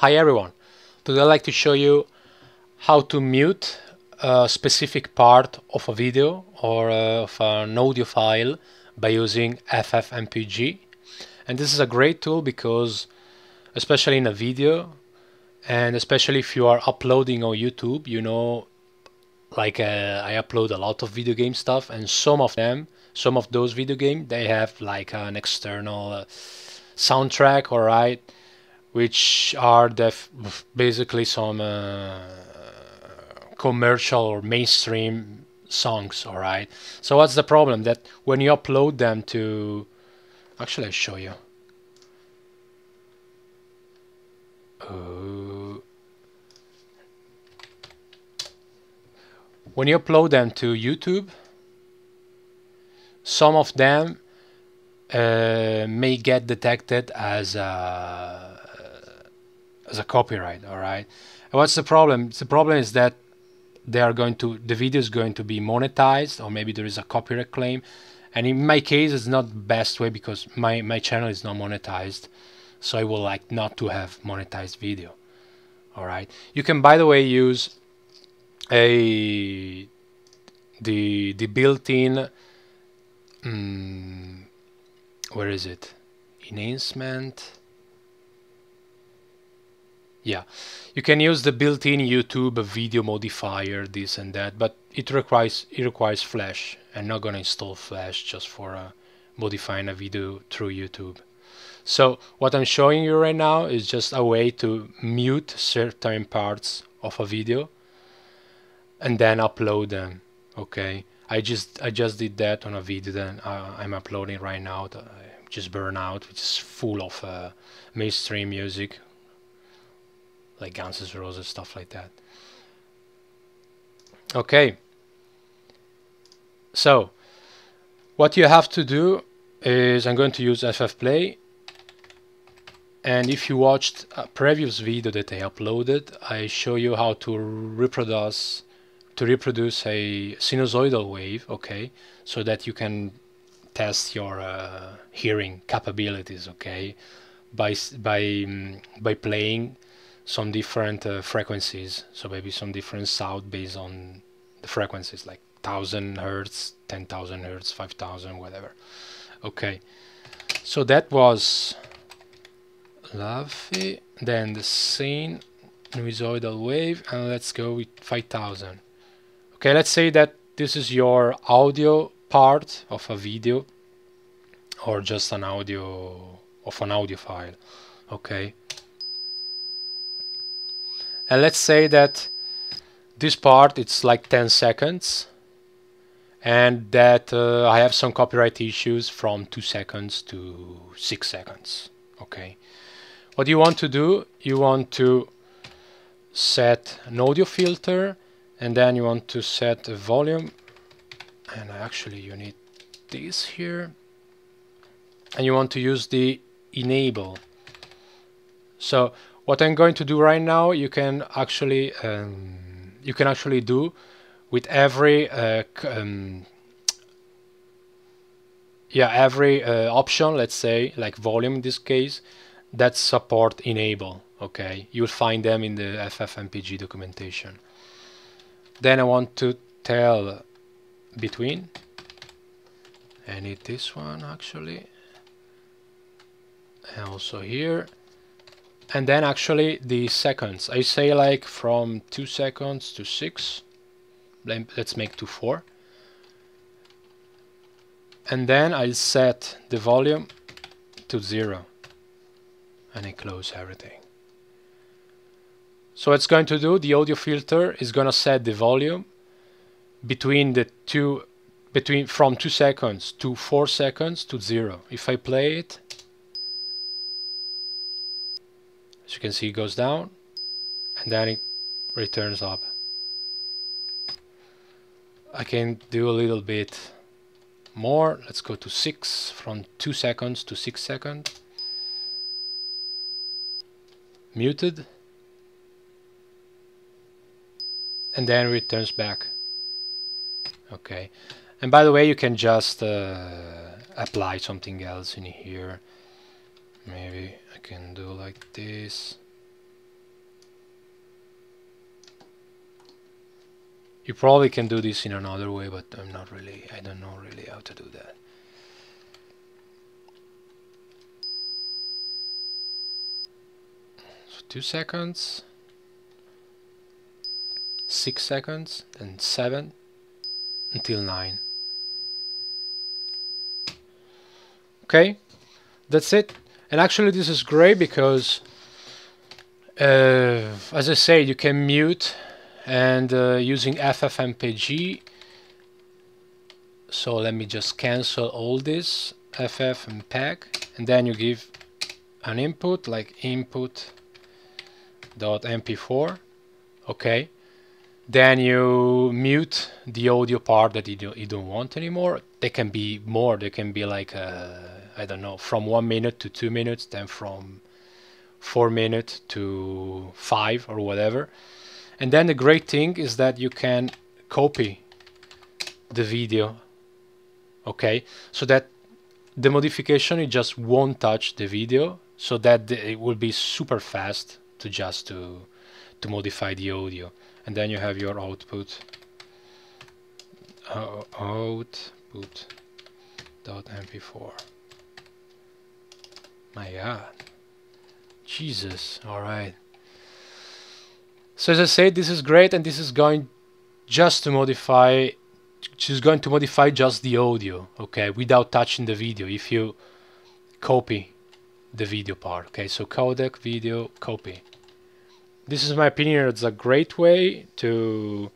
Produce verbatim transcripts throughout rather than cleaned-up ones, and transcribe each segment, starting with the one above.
Hi everyone, today I'd like to show you how to mute a specific part of a video or of an audio file by using F F mpeg, and this is a great tool because especially in a video and especially if you are uploading on YouTube, you know, like uh, I upload a lot of video game stuff, and some of them, some of those video games, they have like an external uh, soundtrack, alright? Which are def basically some uh, commercial or mainstream songs, all right? So what's the problem? That when you upload them to... Actually, I'll show you. Uh... When you upload them to YouTube, some of them uh, may get detected as a... as a copyright, all right? And what's the problem? The problem is that they are going to, the video is going to be monetized, or maybe there is a copyright claim. And in my case, it's not the best way because my my channel is not monetized, so I would like not to have monetized video. All right. You can, by the way, use a the the built-in um, where is it? Enhancement. Yeah, you can use the built-in YouTube video modifier, this and that, but it requires it requires Flash. I'm not gonna install Flash just for uh, modifying a video through YouTube. So what I'm showing you right now is just a way to mute certain parts of a video and then upload them. Okay, I just I just did that on a video that uh, I'm uploading right now. That I just burned out, which is full of uh, mainstream music, like Guns N' Roses, stuff like that. Okay, so what you have to do is, I'm going to use FFplay, and if you watched a previous video that I uploaded, I show you how to reproduce to reproduce a sinusoidal wave, okay, so that you can test your uh, hearing capabilities, okay, by by um, by playing some different uh, frequencies, so maybe some different sound based on the frequencies, like thousand hertz, ten thousand hertz, five thousand, whatever. Okay, so that was Laffy, then the sine sinusoidal wave, and let's go with five thousand. Okay, let's say that this is your audio part of a video, or just an audio of an audio file. Okay. And let's say that this part, it's like ten seconds, and that uh, I have some copyright issues from two seconds to six seconds. Okay. What you want to do, you want to set an audio filter, and then you want to set a volume, and actually you need this here, and you want to use the enable. So what I'm going to do right now, you can actually um, you can actually do with every uh, um, yeah every uh, option, let's say like volume in this case, that support enable. Okay, you'll find them in the F F mpeg documentation. Then I want to tell between. I need this one actually, and also here. And then actually the seconds, I say like from two seconds to six, let's make to four. And then I'll set the volume to zero, and I close everything. So it's going to do, the audio filter is going to set the volume between the two, between from two seconds to four seconds to zero. If I play it, as you can see, it goes down, and then it returns up. I can do a little bit more. Let's go to six, from two seconds to six seconds. Muted. And then returns back. Okay. And by the way, you can just uh, apply something else in here. Maybe I can do like this, You probably can do this in another way, but I'm not really, I don't know really how to do that. So two seconds, six seconds, and seven until nine. Okay, that's it. And actually this is great because uh, as I said, you can mute and uh, using FFmpeg. So let me just cancel all this FFmpeg, and then you give an input like input dot m p four. Okay, then you mute the audio part that you, do, you don't want anymore. They can be more, they can be like a, I don't know, from one minute to two minutes, then from four minutes to five or whatever. And then the great thing is that you can copy the video, okay? So that the modification, it just won't touch the video, so that it will be super fast to just to, to modify the audio. And then you have your output, uh, output dot m p four. My God, Jesus, all right. So as I said, this is great, and this is going just to modify, she's going to modify just the audio, okay, without touching the video, if you copy the video part, okay, so codec, video, copy. This is my opinion, it's a great way to,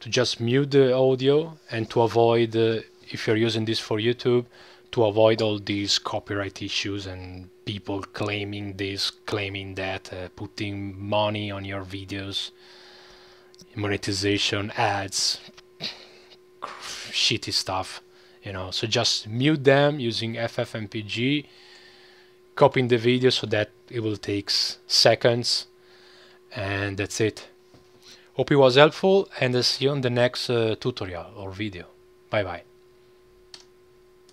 to just mute the audio and to avoid, uh, if you're using this for YouTube, to avoid all these copyright issues and people claiming this, claiming that, uh, putting money on your videos, monetization, ads, shitty stuff, you know. So just mute them using FFmpeg, copying the video so that it will take seconds, and that's it. Hope it was helpful, and I'll see you on the next uh, tutorial or video. Bye bye.